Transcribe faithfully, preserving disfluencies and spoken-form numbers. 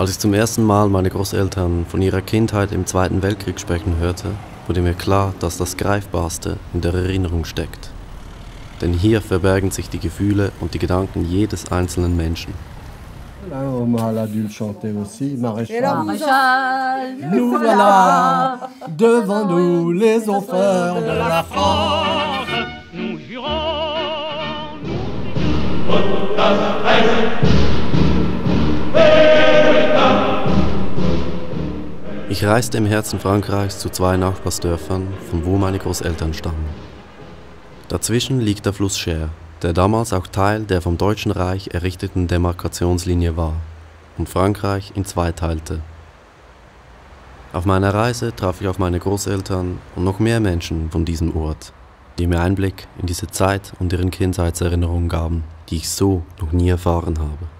Als ich zum ersten Mal meine Großeltern von ihrer Kindheit im Zweiten Weltkrieg sprechen hörte, wurde mir klar, dass das Greifbarste in der Erinnerung steckt. Denn hier verbergen sich die Gefühle und die Gedanken jedes einzelnen Menschen. Ich reiste im Herzen Frankreichs zu zwei Nachbarsdörfern, von wo meine Großeltern stammen. Dazwischen liegt der Fluss Cher, der damals auch Teil der vom Deutschen Reich errichteten Demarkationslinie war und Frankreich in zwei teilte. Auf meiner Reise traf ich auf meine Großeltern und noch mehr Menschen von diesem Ort, die mir Einblick in diese Zeit und ihren Kindheitserinnerungen gaben, die ich so noch nie erfahren habe.